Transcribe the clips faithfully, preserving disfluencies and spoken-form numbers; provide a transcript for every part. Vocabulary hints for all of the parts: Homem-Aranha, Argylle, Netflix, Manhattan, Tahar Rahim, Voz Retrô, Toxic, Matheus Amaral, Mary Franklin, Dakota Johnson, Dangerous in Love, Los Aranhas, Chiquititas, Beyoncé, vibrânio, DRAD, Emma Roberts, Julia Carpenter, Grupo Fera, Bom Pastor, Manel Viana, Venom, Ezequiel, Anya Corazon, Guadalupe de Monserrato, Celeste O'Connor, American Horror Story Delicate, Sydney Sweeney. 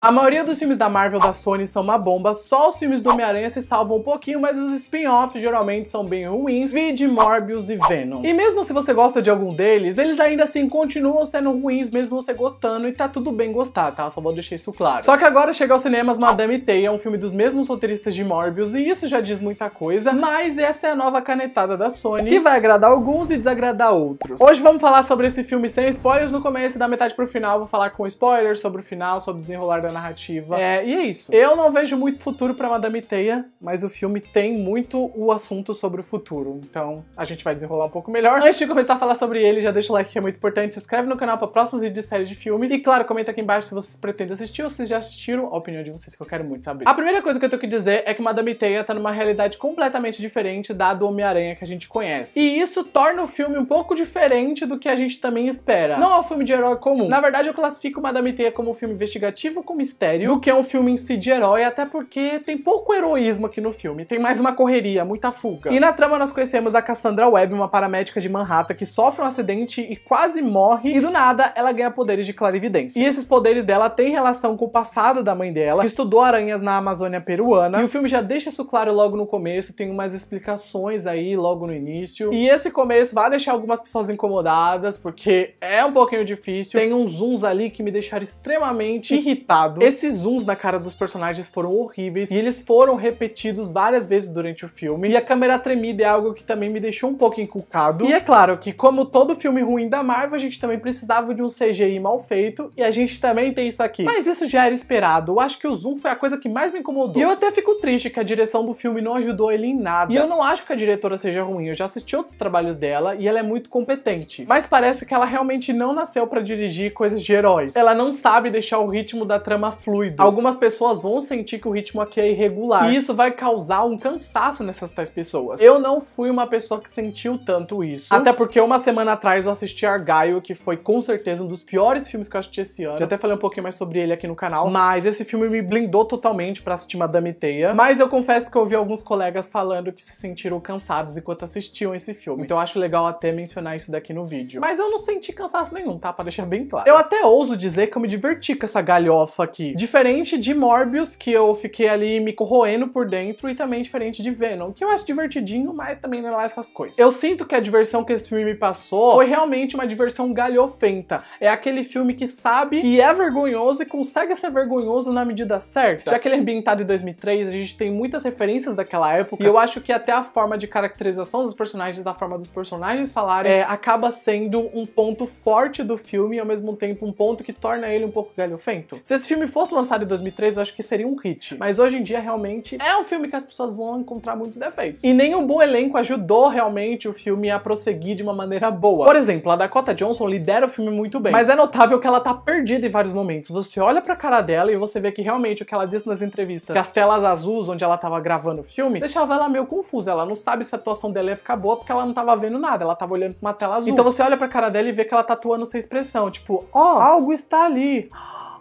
A maioria dos filmes da Marvel e da Sony são uma bomba, só os filmes do Homem-Aranha se salvam um pouquinho, mas os spin-offs geralmente são bem ruins, vide Morbius e Venom. E mesmo se você gosta de algum deles, eles ainda assim continuam sendo ruins, mesmo você gostando, e tá tudo bem gostar, tá? Só vou deixar isso claro. Só que agora chega aos cinemas Madame Web, é um filme dos mesmos roteiristas de Morbius, e isso já diz muita coisa, mas essa é a nova canetada da Sony, que vai agradar alguns e desagradar outros. Hoje vamos falar sobre esse filme sem spoilers no começo e da metade pro final, vou falar com spoilers sobre o final, sobre o desenrolar da narrativa. É, e é isso. Eu não vejo muito futuro pra Madame Teia, mas o filme tem muito o assunto sobre o futuro, então a gente vai desenrolar um pouco melhor. Antes de começar a falar sobre ele, já deixa o like que é muito importante, se inscreve no canal pra próximos vídeos de série de filmes e, claro, comenta aqui embaixo se vocês pretendem assistir ou se já assistiram, a opinião de vocês que eu quero muito saber. A primeira coisa que eu tenho que dizer é que Madame Teia tá numa realidade completamente diferente da do Homem-Aranha que a gente conhece. E isso torna o filme um pouco diferente do que a gente também espera. Não é um filme de herói comum. Na verdade, eu classifico Madame Teia como um filme investigativo com mistério do que é um filme em si de herói, até porque tem pouco heroísmo aqui no filme, tem mais uma correria, muita fuga. E na trama nós conhecemos a Cassandra Webb, uma paramédica de Manhattan que sofre um acidente e quase morre, e do nada ela ganha poderes de clarividência. E esses poderes dela têm relação com o passado da mãe dela, que estudou aranhas na Amazônia peruana, e o filme já deixa isso claro logo no começo, tem umas explicações aí logo no início, e esse começo vai deixar algumas pessoas incomodadas, porque é um pouquinho difícil, tem uns zooms ali que me deixaram extremamente irritados. Esses zooms na cara dos personagens foram horríveis e eles foram repetidos várias vezes durante o filme. E a câmera tremida é algo que também me deixou um pouco encucado. E é claro que, como todo filme ruim da Marvel, a gente também precisava de um C G I mal feito e a gente também tem isso aqui. Mas isso já era esperado. Eu acho que o zoom foi a coisa que mais me incomodou. E eu até fico triste que a direção do filme não ajudou ele em nada. E eu não acho que a diretora seja ruim. Eu já assisti outros trabalhos dela e ela é muito competente. Mas parece que ela realmente não nasceu pra dirigir coisas de heróis. Ela não sabe deixar o ritmo da trama fluido. Algumas pessoas vão sentir que o ritmo aqui é irregular, e isso vai causar um cansaço nessas tais pessoas. Eu não fui uma pessoa que sentiu tanto isso, até porque uma semana atrás eu assisti Argylle, que foi com certeza um dos piores filmes que eu assisti esse ano. Já até falei um pouquinho mais sobre ele aqui no canal, mas esse filme me blindou totalmente pra assistir Madame Teia, mas eu confesso que eu ouvi alguns colegas falando que se sentiram cansados enquanto assistiam esse filme, então eu acho legal até mencionar isso daqui no vídeo. Mas eu não senti cansaço nenhum, tá? Pra deixar bem claro. Eu até ouso dizer que eu me diverti com essa galhofa aqui. Diferente de Morbius, que eu fiquei ali me corroendo por dentro, e também diferente de Venom, que eu acho divertidinho, mas também não é lá essas coisas. Eu sinto que a diversão que esse filme me passou foi realmente uma diversão galhofenta. É aquele filme que sabe que é vergonhoso e consegue ser vergonhoso na medida certa. Já que ele é ambientado em dois mil e três, a gente tem muitas referências daquela época, e eu acho que até a forma de caracterização dos personagens, da forma dos personagens falarem, é, acaba sendo um ponto forte do filme e ao mesmo tempo um ponto que torna ele um pouco galhofento. Se esse filme fosse lançado em dois mil e três, eu acho que seria um hit. Mas hoje em dia, realmente, é um filme que as pessoas vão encontrar muitos defeitos. E nem um bom elenco ajudou realmente o filme a prosseguir de uma maneira boa. Por exemplo, a Dakota Johnson lidera o filme muito bem, mas é notável que ela tá perdida em vários momentos. Você olha pra cara dela e você vê que realmente o que ela disse nas entrevistas, que as telas azuis onde ela tava gravando o filme, deixava ela meio confusa. Ela não sabe se a atuação dela ia ficar boa porque ela não tava vendo nada, ela tava olhando pra uma tela azul. Então você olha pra cara dela e vê que ela tá atuando sem expressão, tipo, ó, oh, algo está ali.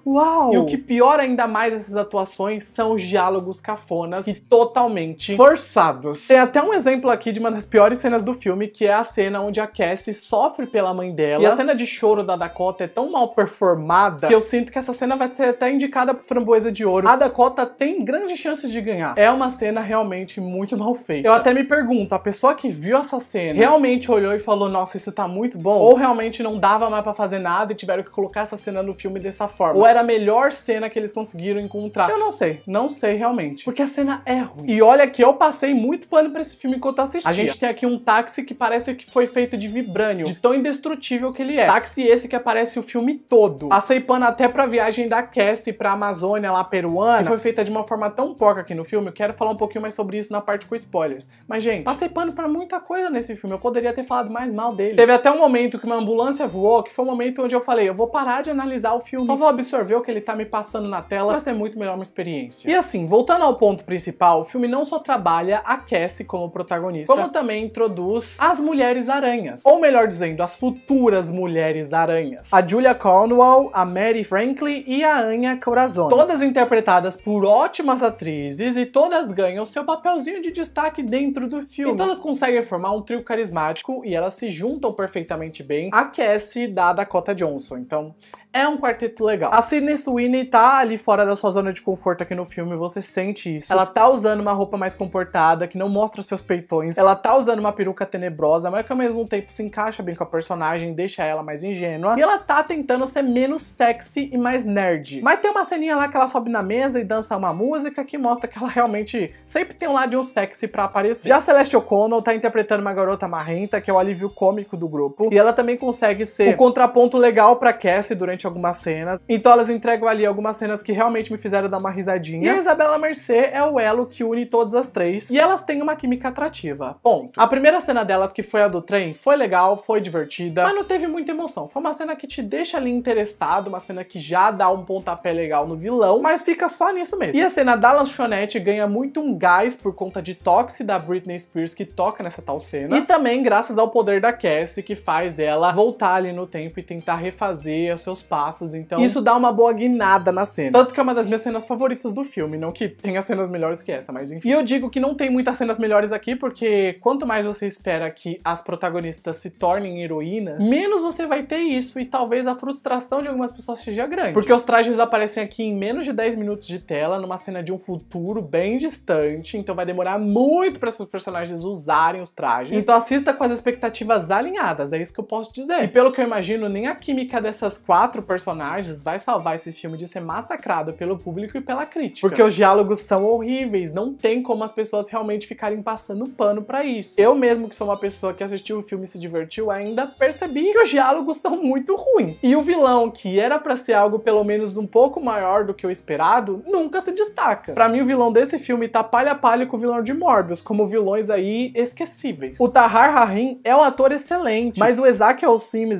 Uau! E o que piora ainda mais essas atuações são os diálogos cafonas e totalmente forçados. Tem até um exemplo aqui de uma das piores cenas do filme, que é a cena onde a Cassie sofre pela mãe dela. E a cena de choro da Dakota é tão mal performada que eu sinto que essa cena vai ser até indicada pro Framboesa de Ouro. A Dakota tem grandes chances de ganhar. É uma cena realmente muito mal feita. Eu até me pergunto, a pessoa que viu essa cena realmente olhou e falou, nossa, isso tá muito bom? Ou realmente não dava mais pra fazer nada e tiveram que colocar essa cena no filme dessa forma? Ou era a melhor cena que eles conseguiram encontrar. Eu não sei, não sei realmente, porque a cena é ruim. E olha que eu passei muito pano pra esse filme enquanto assistia. A gente tem aqui um táxi que parece que foi feito de vibrânio, de tão indestrutível que ele é. Táxi esse que aparece o filme todo. Passei pano até pra viagem da Cassie pra Amazônia lá peruana, que foi feita de uma forma tão porca aqui no filme. Eu quero falar um pouquinho mais sobre isso na parte com spoilers. Mas, gente, passei pano pra muita coisa nesse filme. Eu poderia ter falado mais mal dele. Teve até um momento que uma ambulância voou, que foi um momento onde eu falei, eu vou parar de analisar o filme, só vou absorver o que ele tá me passando na tela, vai ser muito melhor uma experiência. E assim, voltando ao ponto principal, o filme não só trabalha a Cassie como protagonista, como também introduz as mulheres aranhas, ou melhor dizendo, as futuras mulheres aranhas. A Julia Carpenter, a Mary Franklin e a Anya Corazon, todas interpretadas por ótimas atrizes, e todas ganham seu papelzinho de destaque dentro do filme. Então elas conseguem formar um trio carismático e elas se juntam perfeitamente bem a Cassie da Dakota Johnson. Então, é um quarteto legal. A Sydney Sweeney tá ali fora da sua zona de conforto aqui no filme, você sente isso. Ela tá usando uma roupa mais comportada, que não mostra seus peitões. Ela tá usando uma peruca tenebrosa, mas que ao mesmo tempo se encaixa bem com a personagem, deixa ela mais ingênua. E ela tá tentando ser menos sexy e mais nerd. Mas tem uma ceninha lá que ela sobe na mesa e dança uma música que mostra que ela realmente sempre tem um lado de um sexy pra aparecer. Já a Celeste O'Connor tá interpretando uma garota marrenta, que é o alívio cômico do grupo. E ela também consegue ser o contraponto legal pra Cassie durante algumas cenas. Então elas entregam ali algumas cenas que realmente me fizeram dar uma risadinha. E a Isabela Merced é o elo que une todas as três. E elas têm uma química atrativa. Ponto. A primeira cena delas, que foi a do trem, foi legal, foi divertida, mas não teve muita emoção. Foi uma cena que te deixa ali interessado, uma cena que já dá um pontapé legal no vilão, mas fica só nisso mesmo. E a cena da lanchonete ganha muito um gás por conta de Toxic da Britney Spears, que toca nessa tal cena. E também graças ao poder da Cassie, que faz ela voltar ali no tempo e tentar refazer os seus passos. Então isso dá uma boa guinada na cena. Tanto que é uma das minhas cenas favoritas do filme. Não que tenha cenas melhores que essa, mas enfim. E eu digo que não tem muitas cenas melhores aqui, porque quanto mais você espera que as protagonistas se tornem heroínas, menos você vai ter isso. E talvez a frustração de algumas pessoas seja grande. Porque os trajes aparecem aqui em menos de dez minutos de tela, numa cena de um futuro bem distante. Então vai demorar muito para esses personagens usarem os trajes. Então assista com as expectativas alinhadas. É isso que eu posso dizer. E pelo que eu imagino, nem a química dessas quatro personagens vai salvar esse filme de ser massacrado pelo público e pela crítica. Porque os diálogos são horríveis. Não tem como as pessoas realmente ficarem passando pano pra isso. Eu mesmo, que sou uma pessoa que assistiu o filme e se divertiu, ainda percebi que os diálogos são muito ruins. E o vilão, que era pra ser algo pelo menos um pouco maior do que o esperado, nunca se destaca. Pra mim, o vilão desse filme tá palha a palha com o vilão de Morbius, como vilões aí esquecíveis. O Tahar Rahim é um ator excelente, mas o Ezequiel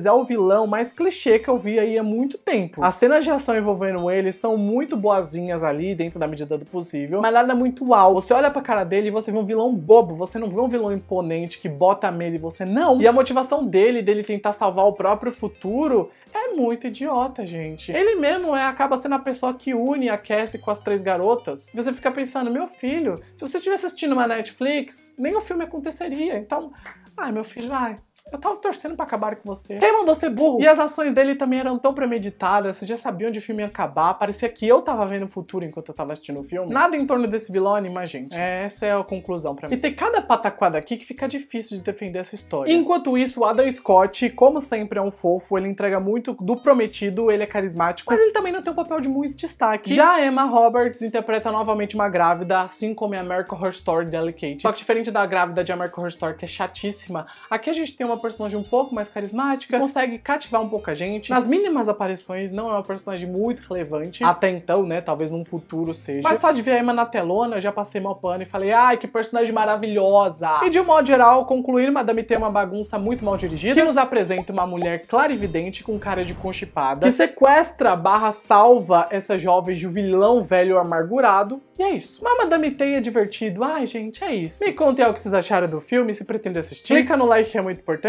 é o vilão mais clichê que eu vi aí há muito tempo. As cenas de ação envolvendo ele são muito boazinhas ali, dentro da medida do possível, mas nada muito alto. Você olha pra cara dele e você vê um vilão bobo, você não vê um vilão imponente que bota medo e você não. E a motivação dele, dele tentar salvar o próprio futuro, é muito idiota, gente. Ele mesmo é, acaba sendo a pessoa que une a Cassie com as três garotas. E você fica pensando, meu filho, se você estivesse assistindo uma Netflix, nem o filme aconteceria. Então, ai meu filho, ai... eu tava torcendo pra acabar com você. Quem mandou ser burro? E as ações dele também eram tão premeditadas, você já sabia onde o filme ia acabar, parecia que eu tava vendo o futuro enquanto eu tava assistindo o filme. Nada em torno desse vilão anima a gente. É, essa é a conclusão pra mim. E tem cada pataquada aqui que fica difícil de defender essa história. Enquanto isso, o Adam Scott, como sempre, é um fofo, ele entrega muito do prometido, ele é carismático, mas ele também não tem um papel de muito destaque. Já a Emma Roberts interpreta novamente uma grávida, assim como em American Horror Story Delicate. Só que diferente da grávida de American Horror Story, que é chatíssima, aqui a gente tem uma Uma personagem um pouco mais carismática, consegue cativar um pouco a gente. Nas mínimas aparições, não é uma personagem muito relevante. Até então, né? Talvez num futuro seja. Mas só de ver a Emma na telona, eu já passei mal pano e falei, ai, que personagem maravilhosa. E de um modo geral, concluir Madame tem uma bagunça muito mal dirigida, que nos apresenta uma mulher clarividente com cara de constipada, que sequestra barra salva essa jovem de um vilão velho amargurado. E é isso. Mas Madame Teia é divertido. Ai, gente, é isso. Me contem o que vocês acharam do filme, se pretende assistir. Clica no like, que é muito importante.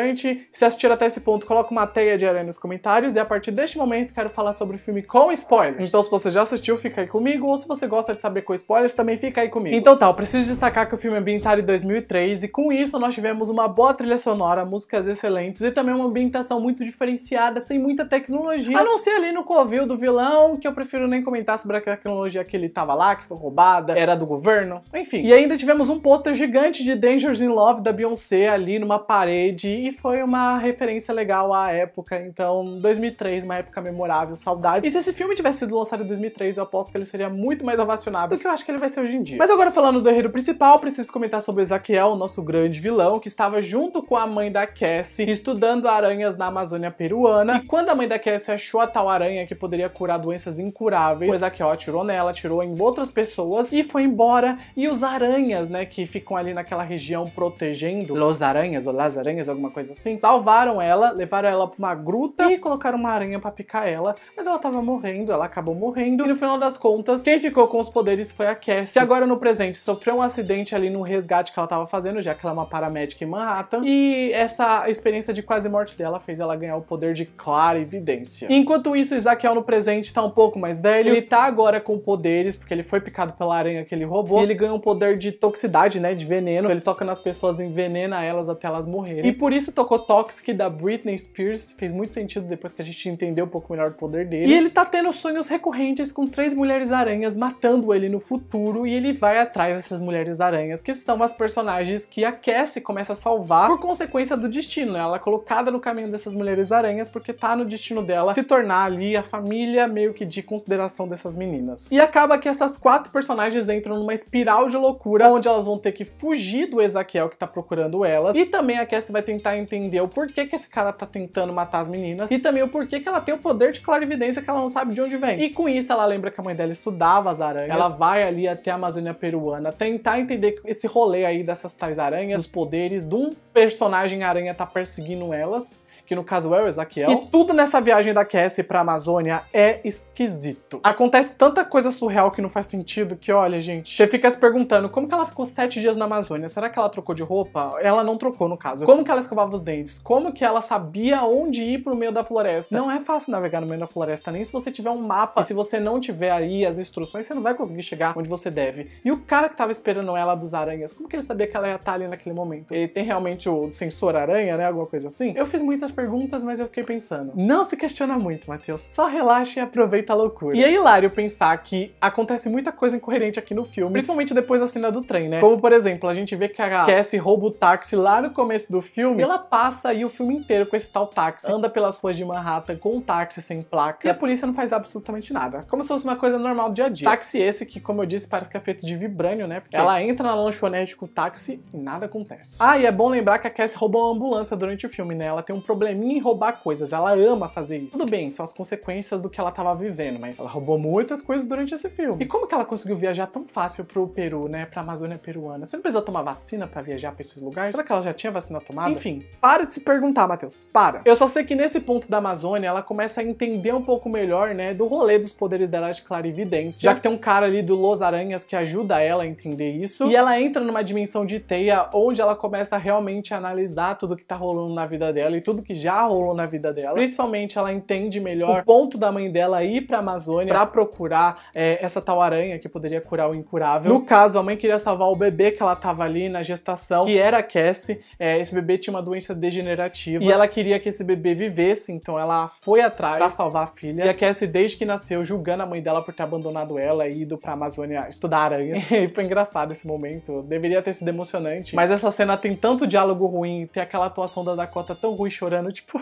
Se assistir até esse ponto, coloca uma teia de aranha nos comentários. E a partir deste momento, quero falar sobre o filme com spoilers. Então, se você já assistiu, fica aí comigo. Ou se você gosta de saber com spoilers, também fica aí comigo. Então tá, eu preciso destacar que o filme é ambientado em dois mil e três. E com isso, nós tivemos uma boa trilha sonora, músicas excelentes. E também uma ambientação muito diferenciada, sem muita tecnologia. A não ser ali no covil do vilão, que eu prefiro nem comentar sobre a tecnologia que ele tava lá, que foi roubado. Era do governo, enfim. E ainda tivemos um pôster gigante de Dangerous in Love da Beyoncé ali numa parede e foi uma referência legal à época. Então, dois mil e três, uma época memorável, saudade. E se esse filme tivesse sido lançado em dois mil e três, eu aposto que ele seria muito mais ovacionado do que eu acho que ele vai ser hoje em dia. Mas agora, falando do enredo principal, preciso comentar sobre Ezequiel, o nosso grande vilão, que estava junto com a mãe da Cassie estudando aranhas na Amazônia peruana. E quando a mãe da Cassie achou a tal aranha que poderia curar doenças incuráveis, o Ezequiel atirou nela, atirou em outras pessoas e foi embora. E os aranhas, né, que ficam ali naquela região protegendo, Los Aranhas ou Las Aranhas, alguma coisa assim, salvaram ela, levaram ela pra uma gruta e colocaram uma aranha pra picar ela, mas ela tava morrendo, ela acabou morrendo, e no final das contas, quem ficou com os poderes foi a Cassie, que agora no presente sofreu um acidente ali no resgate que ela tava fazendo, já que ela é uma paramédica em Manhattan, e essa experiência de quase morte dela fez ela ganhar o poder de clarividência. Enquanto isso, Ezequiel no presente tá um pouco mais velho, ele tá agora com poderes, porque ele foi picado pela aranha que ele roubou, e ele ganha um poder de toxicidade, né, de veneno. Ele toca nas pessoas, envenena elas até elas morrerem. E por isso isso tocou Toxic da Britney Spears, fez muito sentido depois que a gente entendeu um pouco melhor o poder dele. E ele tá tendo sonhos recorrentes com três mulheres aranhas matando ele no futuro, e ele vai atrás dessas mulheres aranhas, que são as personagens que a Cassie começa a salvar por consequência do destino. Ela é colocada no caminho dessas mulheres aranhas porque tá no destino dela se tornar ali a família meio que de consideração dessas meninas. E acaba que essas quatro personagens entram numa espiral de loucura, onde elas vão ter que fugir do Ezequiel que tá procurando elas, e também a Cassie vai tentar entender o porquê que esse cara tá tentando matar as meninas, e também o porquê que ela tem o poder de clarividência que ela não sabe de onde vem. E com isso ela lembra que a mãe dela estudava as aranhas, ela vai ali até a Amazônia peruana tentar entender esse rolê aí dessas tais aranhas, os poderes de um personagem aranha tá perseguindo elas, que no caso é o Ezequiel. E tudo nessa viagem da Cassie pra Amazônia é esquisito. Acontece tanta coisa surreal que não faz sentido que, olha, gente, você fica se perguntando como que ela ficou sete dias na Amazônia? Será que ela trocou de roupa? Ela não trocou, no caso. Como que ela escovava os dentes? Como que ela sabia onde ir pro meio da floresta? Não é fácil navegar no meio da floresta, nem se você tiver um mapa. E se você não tiver aí as instruções, você não vai conseguir chegar onde você deve. E o cara que tava esperando ela dos aranhas, como que ele sabia que ela ia estar ali naquele momento? Ele tem realmente o sensor aranha, né? Alguma coisa assim? Eu fiz muitas perguntas, mas eu fiquei pensando. Não se questiona muito, Matheus. Só relaxa e aproveita a loucura. E é hilário pensar que acontece muita coisa incoerente aqui no filme, principalmente depois da cena do trem, né? Como, por exemplo, a gente vê que a Cassie rouba o táxi lá no começo do filme, e ela passa aí o filme inteiro com esse tal táxi. Anda pelas ruas de Manhattan com um táxi sem placa, e a polícia não faz absolutamente nada. Como se fosse uma coisa normal do dia a dia. Táxi esse que, como eu disse, parece que é feito de vibrânio, né? Porque ela entra na lanchonete com o táxi e nada acontece. Ah, e é bom lembrar que a Cassie roubou uma ambulância durante o filme, né? Ela tem um problema em roubar coisas, ela ama fazer isso. Tudo bem, são as consequências do que ela tava vivendo, mas ela roubou muitas coisas durante esse filme. E como que ela conseguiu viajar tão fácil pro Peru, né? Pra Amazônia peruana? Você não precisa tomar vacina pra viajar pra esses lugares? Será que ela já tinha vacina tomada? Enfim, para de se perguntar, Matheus, para. Eu só sei que nesse ponto da Amazônia, ela começa a entender um pouco melhor, né, do rolê dos poderes dela de clarividência, já que tem um cara ali do Los Aranhas que ajuda ela a entender isso, e ela entra numa dimensão de teia, onde ela começa a realmente analisar tudo que tá rolando na vida dela e tudo que já rolou na vida dela. Principalmente ela entende melhor o ponto da mãe dela ir pra Amazônia pra procurar é, essa tal aranha que poderia curar o incurável. No caso, a mãe queria salvar o bebê que ela tava ali na gestação, que era a Cassie. É, esse bebê tinha uma doença degenerativa e ela queria que esse bebê vivesse, então ela foi atrás pra salvar a filha. E a Cassie, desde que nasceu, julgando a mãe dela por ter abandonado ela e ido pra Amazônia estudar aranha. E foi engraçado esse momento. Deveria ter sido emocionante. Mas essa cena tem tanto diálogo ruim, tem aquela atuação da Dakota tão ruim chorando, tipo,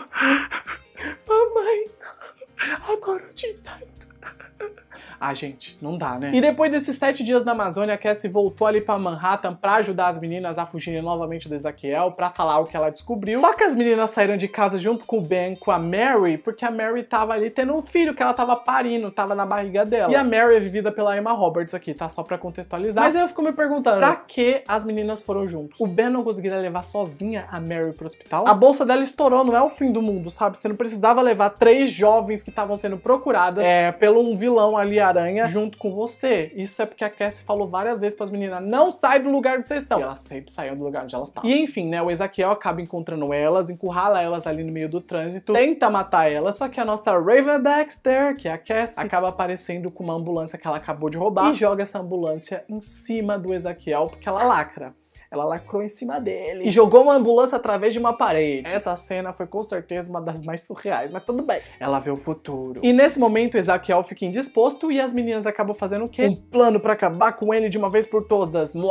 mamãe, agora eu te entendo. Ah, gente, não dá, né? E depois desses sete dias na Amazônia, a Cassie voltou ali pra Manhattan pra ajudar as meninas a fugirem novamente do Ezequiel, pra falar o que ela descobriu. Só que as meninas saíram de casa junto com o Ben, com a Mary, porque a Mary tava ali tendo um filho que ela tava parindo, tava na barriga dela. E a Mary é vivida pela Emma Roberts aqui, tá? Só pra contextualizar. Mas eu fico me perguntando, pra que as meninas foram juntos? O Ben não conseguiria levar sozinha a Mary pro hospital? A bolsa dela estourou, não é o fim do mundo, sabe? Você não precisava levar três jovens que estavam sendo procuradas é, pelo um vilão ali, aranha, junto com você. Isso é porque a Cassie falou várias vezes pras meninas, não sai do lugar onde vocês estão. E elas sempre saíam do lugar onde elas estavam. E enfim, né, o Ezequiel acaba encontrando elas, encurrala elas ali no meio do trânsito, tenta matar elas, só que a nossa Raven Baxter, que é a Cassie, acaba aparecendo com uma ambulância que ela acabou de roubar e joga essa ambulância em cima do Ezequiel, porque ela lacra. Ela lacrou em cima dele e jogou uma ambulância através de uma parede. Essa cena foi com certeza uma das mais surreais, mas tudo bem. Ela vê o futuro. E nesse momento o Ezequiel fica indisposto e as meninas acabam fazendo o quê? Um plano pra acabar com ele de uma vez por todas. E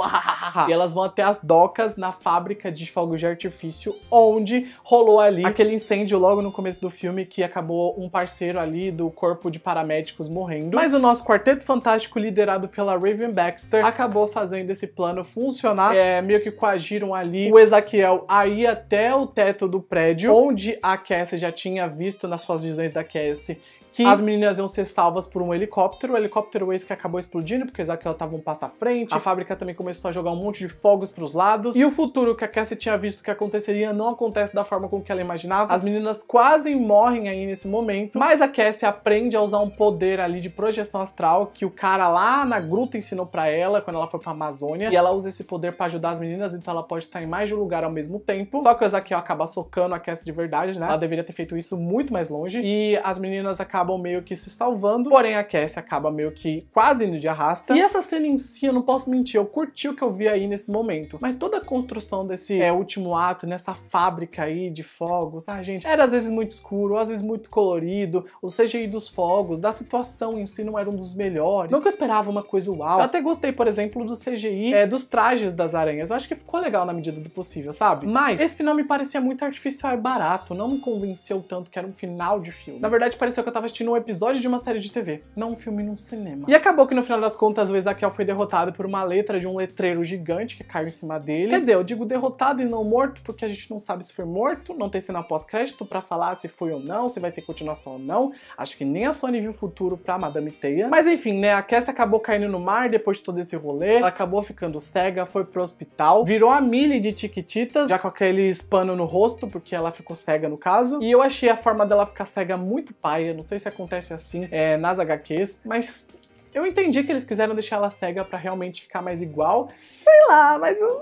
elas vão até as docas na fábrica de fogos de artifício, onde rolou ali aquele incêndio logo no começo do filme que acabou um parceiro ali do corpo de paramédicos morrendo. Mas o nosso quarteto fantástico liderado pela Raven Baxter acabou fazendo esse plano funcionar. É, meio que coagiram ali o Ezequiel a ir até o teto do prédio, onde a Cassie já tinha visto nas suas visões da Cassie que as meninas iam ser salvas por um helicóptero. O helicóptero esse que acabou explodindo, porque o Ezequiel tava um passo à frente. A fábrica também começou a jogar um monte de fogos pros lados. E o futuro que a Cassie tinha visto que aconteceria não acontece da forma com que ela imaginava. As meninas quase morrem aí nesse momento. Mas a Cassie aprende a usar um poder ali de projeção astral que o cara lá na gruta ensinou pra ela quando ela foi pra Amazônia. E ela usa esse poder pra ajudar as meninas, então ela pode estar em mais de um lugar ao mesmo tempo. Só que o Ezequiel acaba socando a Cassie de verdade, né? Ela deveria ter feito isso muito mais longe. E as meninas acabam acabam meio que se salvando, porém a Cassie acaba meio que quase indo de arrasta. E essa cena em si, eu não posso mentir, eu curti o que eu vi aí nesse momento, mas toda a construção desse é, último ato, nessa fábrica aí de fogos, ah gente, era às vezes muito escuro, às vezes muito colorido, o C G I dos fogos, da situação em si não era um dos melhores, nunca esperava uma coisa uau. Eu até gostei, por exemplo, do C G I é, dos trajes das aranhas, eu acho que ficou legal na medida do possível, sabe? Mas esse final me parecia muito artificial e barato, não me convenceu tanto que era um final de filme. Na verdade, pareceu que eu tava assistindo um episódio de uma série de T V, não um filme num cinema. E acabou que no final das contas o Ezequiel foi derrotado por uma letra de um letreiro gigante que caiu em cima dele. Quer dizer, eu digo derrotado e não morto porque a gente não sabe se foi morto, não tem cena pós-crédito pra falar se foi ou não, se vai ter continuação ou não. Acho que nem a Sony viu o futuro pra Madame Teia. Mas enfim, né, a Cassie acabou caindo no mar depois de todo esse rolê, ela acabou ficando cega, foi pro hospital, virou a Millie de Chiquititas, já com aqueles pano no rosto, porque ela ficou cega no caso. E eu achei a forma dela ficar cega muito paia, não sei se acontece assim é, nas H Qs, mas... eu entendi que eles quiseram deixar ela cega pra realmente ficar mais igual. Sei lá, mas eu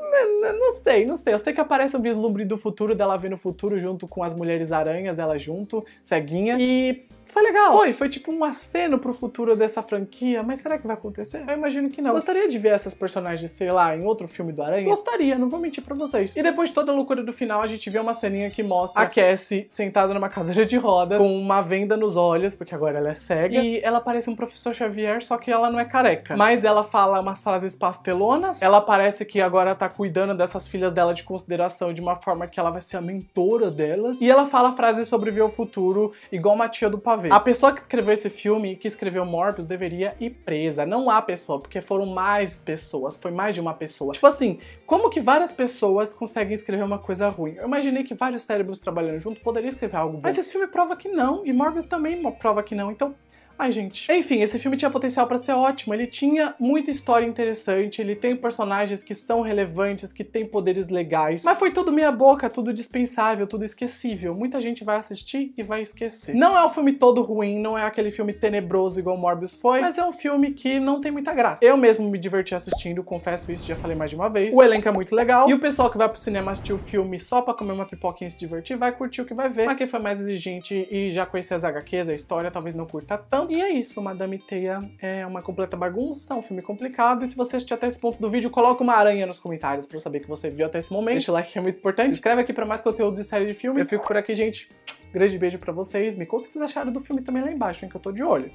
não sei, não sei. Eu sei que aparece um vislumbre do futuro, dela vendo o futuro junto com as mulheres aranhas, ela junto, ceguinha. E foi legal. Foi, foi tipo um aceno pro futuro dessa franquia, mas será que vai acontecer? Eu imagino que não. Gostaria de ver essas personagens, sei lá, em outro filme do Aranha? Gostaria, não vou mentir pra vocês. E depois de toda a loucura do final, a gente vê uma ceninha que mostra a Cassie sentada numa cadeira de rodas, com uma venda nos olhos, porque agora ela é cega, e ela parece um professor Xavier, só que que ela não é careca, mas ela fala umas frases pastelonas, ela parece que agora tá cuidando dessas filhas dela de consideração de uma forma que ela vai ser a mentora delas, e ela fala frases sobre ver o futuro igual uma tia do pavê. A pessoa que escreveu esse filme, que escreveu Morbius, deveria ir presa, não há pessoa, porque foram mais pessoas, foi mais de uma pessoa. Tipo assim, como que várias pessoas conseguem escrever uma coisa ruim? Eu imaginei que vários cérebros trabalhando junto poderiam escrever algo bom, mas esse filme prova que não, e Morbius também prova que não, então... ai, gente. Enfim, esse filme tinha potencial pra ser ótimo, ele tinha muita história interessante, ele tem personagens que são relevantes, que tem poderes legais, mas foi tudo meia boca, tudo dispensável, tudo esquecível. Muita gente vai assistir e vai esquecer. Não é um filme todo ruim, não é aquele filme tenebroso igual Morbius foi, mas é um filme que não tem muita graça. Eu mesmo me diverti assistindo, confesso isso, já falei mais de uma vez. O elenco é muito legal, e o pessoal que vai pro cinema assistir o filme só pra comer uma pipoquinha e se divertir, vai curtir o que vai ver. Mas quem foi mais exigente e já conhecia as H Qs, a história, talvez não curta tanto. E é isso, Madame Teia é uma completa bagunça, um filme complicado, e se você assistiu até esse ponto do vídeo, coloca uma aranha nos comentários pra eu saber que você viu até esse momento. Deixa o like que é muito importante, escreve aqui pra mais conteúdo de série de filmes. Eu fico por aqui, gente, grande beijo pra vocês, me conta o que vocês acharam do filme também lá embaixo, hein, que eu tô de olho.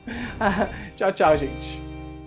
Tchau, tchau, gente.